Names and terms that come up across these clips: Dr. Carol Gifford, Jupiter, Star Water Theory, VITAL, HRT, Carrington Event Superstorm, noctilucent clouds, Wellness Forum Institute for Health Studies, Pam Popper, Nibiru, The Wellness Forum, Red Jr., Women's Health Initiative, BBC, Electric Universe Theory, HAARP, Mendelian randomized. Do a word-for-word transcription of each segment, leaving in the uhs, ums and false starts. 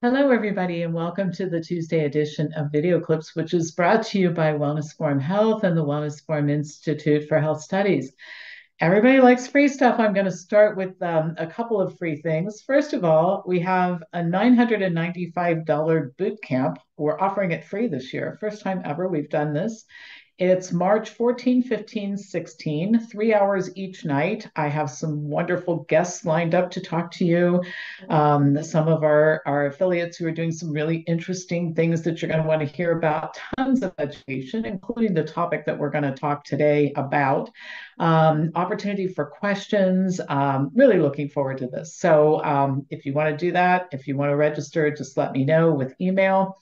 Hello, everybody, and welcome to the Tuesday edition of Video Clips, which is brought to you by Wellness Forum Health and the Wellness Forum Institute for Health Studies. Everybody likes free stuff. I'm going to start with um, a couple of free things. First of all, we have a nine hundred ninety-five dollar boot camp. We're offering it free this year. First time ever we've done this. It's March fourteenth, fifteenth, sixteenth, three hours each night. I have some wonderful guests lined up to talk to you. Um, some of our, our affiliates who are doing some really interesting things that you're going to want to hear about, tons of education, including the topic that we're going to talk today about. Um, opportunity for questions. Um, really looking forward to this. So um, if you want to do that, if you want to register, just let me know with email.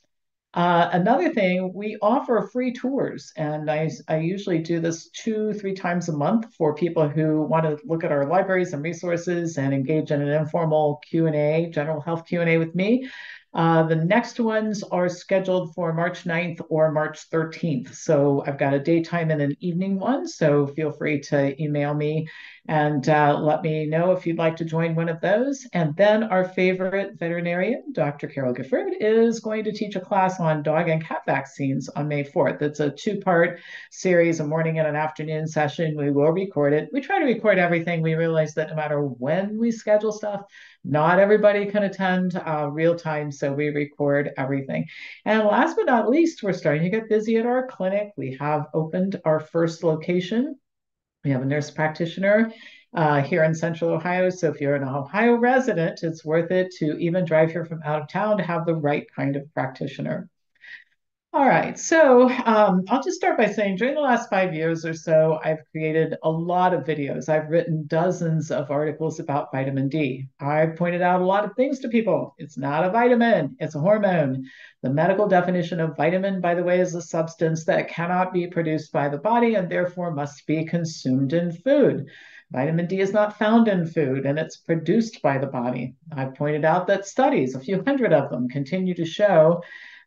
Uh, another thing, we offer free tours, and I, I usually do this two, three times a month for people who want to look at our libraries and resources and engage in an informal Q and A, general health Q and A with me. Uh, the next ones are scheduled for March ninth or March thirteenth. So I've got a daytime and an evening one, so feel free to email me and uh, let me know if you'd like to join one of those. And then our favorite veterinarian, Doctor Carol Gifford, is going to teach a class on dog and cat vaccines on May fourth. It's a two-part series, a morning and an afternoon session. We will record it. We try to record everything. We realize that no matter when we schedule stuff, not everybody can attend uh, real time, so we record everything. And last but not least, we're starting to get busy at our clinic. We have opened our first location. We have a nurse practitioner uh, here in Central Ohio. So if you're an Ohio resident, it's worth it to even drive here from out of town to have the right kind of practitioner. All right, so um, I'll just start by saying during the last five years or so, I've created a lot of videos. I've written dozens of articles about vitamin D. I've pointed out a lot of things to people. It's not a vitamin, it's a hormone. The medical definition of vitamin, by the way, is a substance that cannot be produced by the body and therefore must be consumed in food. Vitamin D is not found in food, and it's produced by the body. I've pointed out that studies, a few hundred of them, continue to show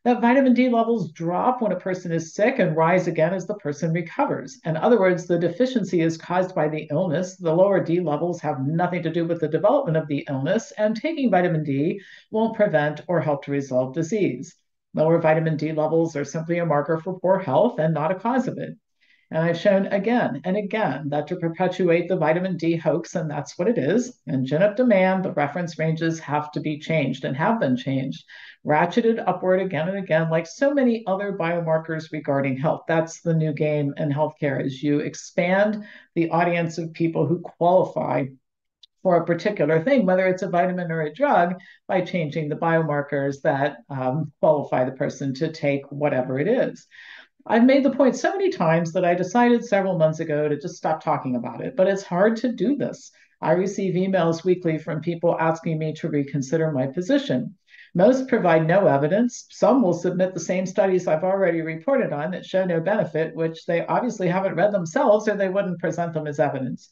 that vitamin D levels drop when a person is sick and rise again as the person recovers. In other words, the deficiency is caused by the illness. The lower D levels have nothing to do with the development of the illness, and taking vitamin D won't prevent or help to resolve disease. Lower vitamin D levels are simply a marker for poor health and not a cause of it. And I've shown again and again that to perpetuate the vitamin D hoax, and that's what it is, and gin up demand, the reference ranges have to be changed and have been changed, ratcheted upward again and again, like so many other biomarkers regarding health. That's the new game in healthcare, is you expand the audience of people who qualify for a particular thing, whether it's a vitamin or a drug, by changing the biomarkers that um, qualify the person to take whatever it is. I've made the point so many times that I decided several months ago to just stop talking about it, but it's hard to do this. I receive emails weekly from people asking me to reconsider my position. Most provide no evidence. Some will submit the same studies I've already reported on that show no benefit, which they obviously haven't read themselves or they wouldn't present them as evidence.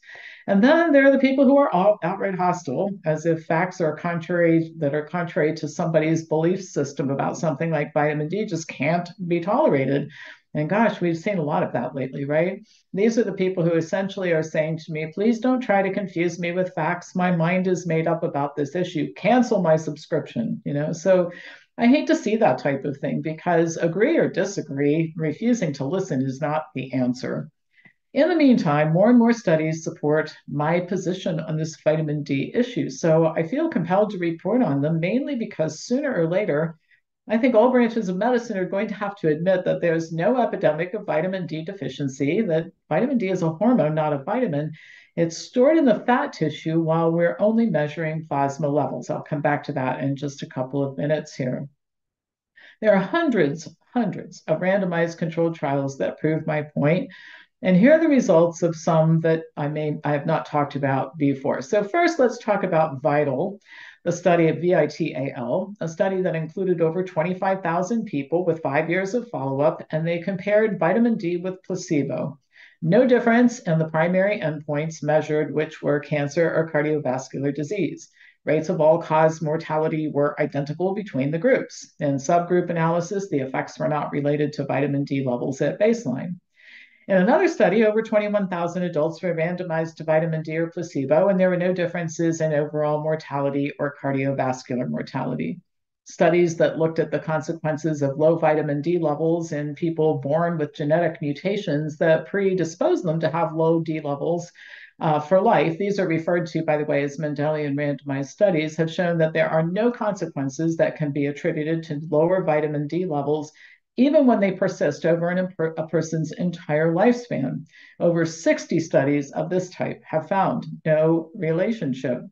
And then there are the people who are all outright hostile, as if facts are contrary, that are contrary to somebody's belief system about something like vitamin D just can't be tolerated. And gosh, we've seen a lot of that lately, right? These are the people who essentially are saying to me, please don't try to confuse me with facts. My mind is made up about this issue. Cancel my subscription, you know? So I hate to see that type of thing because agree or disagree, refusing to listen is not the answer. In the meantime, more and more studies support my position on this vitamin D issue. So I feel compelled to report on them mainly because sooner or later, I think all branches of medicine are going to have to admit that there's no epidemic of vitamin D deficiency, that vitamin D is a hormone, not a vitamin. It's stored in the fat tissue while we're only measuring plasma levels. I'll come back to that in just a couple of minutes here. There are hundreds, hundreds of randomized controlled trials that prove my point. And here are the results of some that I may I have not talked about before. So first, let's talk about VITAL, the study of VITAL, a study that included over twenty-five thousand people with five years of follow-up, and they compared vitamin D with placebo. No difference in the primary endpoints measured, which were cancer or cardiovascular disease. Rates of all-cause mortality were identical between the groups. In subgroup analysis, the effects were not related to vitamin D levels at baseline. In another study, over twenty-one thousand adults were randomized to vitamin D or placebo, and there were no differences in overall mortality or cardiovascular mortality. studies that looked at the consequences of low vitamin D levels in people born with genetic mutations that predispose them to have low D levels uh, for life. These are referred to, by the way, as Mendelian randomized studies, have shown that there are no consequences that can be attributed to lower vitamin D levels, even when they persist over an, a person's entire lifespan. Over sixty studies of this type have found no relationship.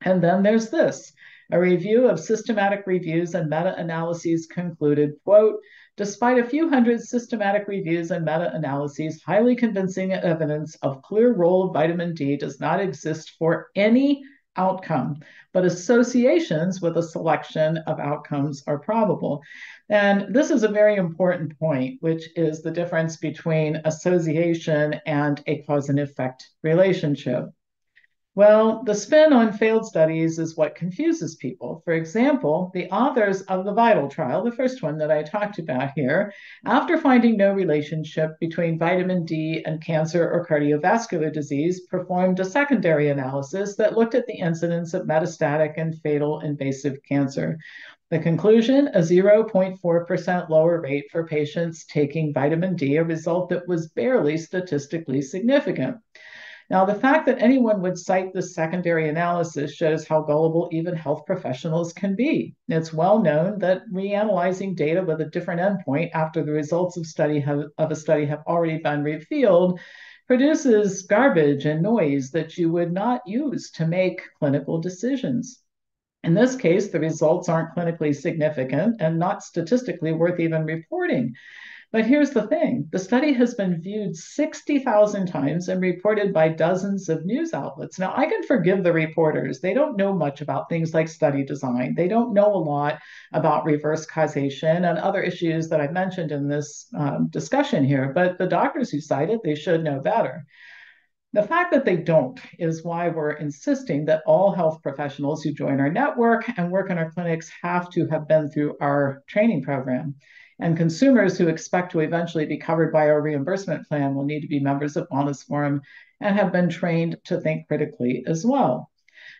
And then there's this. A review of systematic reviews and meta-analyses concluded, quote, despite a few hundred systematic reviews and meta-analyses, highly convincing evidence of clear role of vitamin D does not exist for any outcome, but associations with a selection of outcomes are probable. And this is a very important point, which is the difference between association and a cause and effect relationship. Well, the spin on failed studies is what confuses people. For example, the authors of the VITAL trial, the first one that I talked about here, after finding no relationship between vitamin D and cancer or cardiovascular disease, performed a secondary analysis that looked at the incidence of metastatic and fatal invasive cancer. The conclusion, a zero point four percent lower rate for patients taking vitamin D, a result that was barely statistically significant. Now, the fact that anyone would cite this secondary analysis shows how gullible even health professionals can be. It's well known that reanalyzing data with a different endpoint after the results of, study have, of a study have already been revealed produces garbage and noise that you would not use to make clinical decisions. In this case, the results aren't clinically significant and not statistically worth even reporting. But here's the thing, the study has been viewed sixty thousand times and reported by dozens of news outlets. Now, I can forgive the reporters. They don't know much about things like study design. They don't know a lot about reverse causation and other issues that I mentioned in this um, discussion here. But the doctors who cited, they should know better. The fact that they don't is why we're insisting that all health professionals who join our network and work in our clinics have to have been through our training program. And consumers who expect to eventually be covered by our reimbursement plan will need to be members of Wellness Forum and have been trained to think critically as well.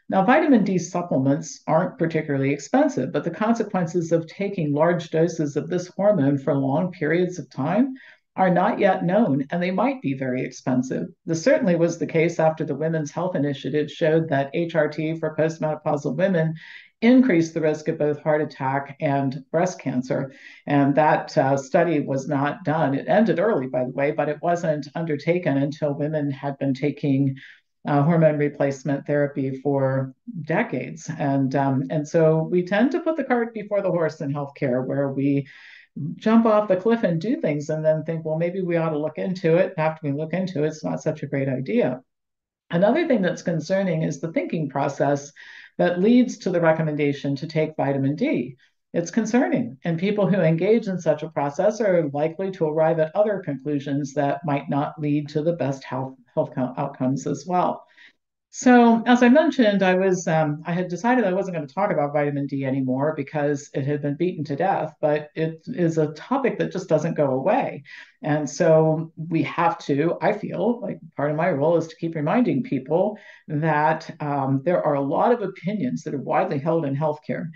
Now, vitamin D supplements aren't particularly expensive, but the consequences of taking large doses of this hormone for long periods of time are not yet known, and they might be very expensive. This certainly was the case after the Women's Health Initiative showed that H R T for postmenopausal women increased the risk of both heart attack and breast cancer. And that uh, study was not done. It ended early, by the way, but it wasn't undertaken until women had been taking uh, hormone replacement therapy for decades. And, um, and so we tend to put the cart before the horse in healthcare, where we jump off the cliff and do things and then think, well, maybe we ought to look into it. After we look into it, it's not such a great idea. Another thing that's concerning is the thinking process that leads to the recommendation to take vitamin D. It's concerning, and people who engage in such a process are likely to arrive at other conclusions that might not lead to the best health, health outcomes as well. So as I mentioned, I, was, um, I had decided I wasn't going to talk about vitamin D anymore because it had been beaten to death, but it is a topic that just doesn't go away. And so we have to, I feel like part of my role is to keep reminding people that um, there are a lot of opinions that are widely held in healthcare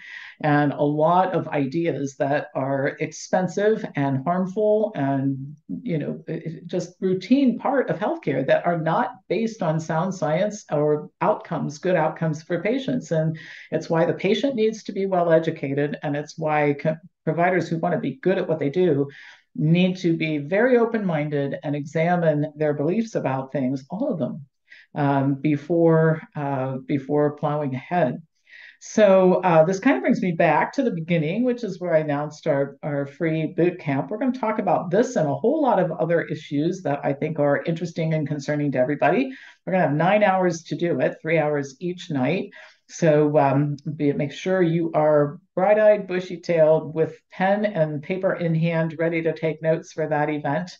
and a lot of ideas that are expensive and harmful and, you know, just routine part of healthcare that are not based on sound science or outcomes, good outcomes for patients. And it's why the patient needs to be well educated, and it's why providers who want to be good at what they do need to be very open-minded and examine their beliefs about things, all of them, um, before, uh, before plowing ahead. So uh, this kind of brings me back to the beginning, which is where I announced our, our free boot camp. We're going to talk about this and a whole lot of other issues that I think are interesting and concerning to everybody. We're going to have nine hours to do it, three hours each night. So um, be, make sure you are bright-eyed, bushy-tailed, with pen and paper in hand, ready to take notes for that event.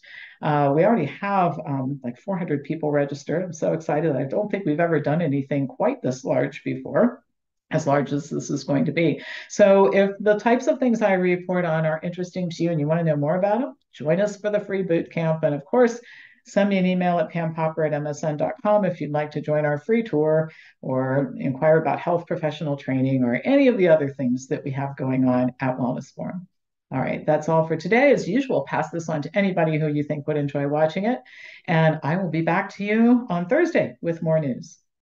Uh, we already have um, like four hundred people registered. I'm so excited. I don't think we've ever done anything quite this large before, as large as this is going to be. So if the types of things I report on are interesting to you and you want to know more about them, join us for the free boot camp. And of course, send me an email at pam popper at m s n dot com if you'd like to join our free tour or inquire about health professional training or any of the other things that we have going on at Wellness Forum. All right, that's all for today. As usual, pass this on to anybody who you think would enjoy watching it. And I will be back to you on Thursday with more news.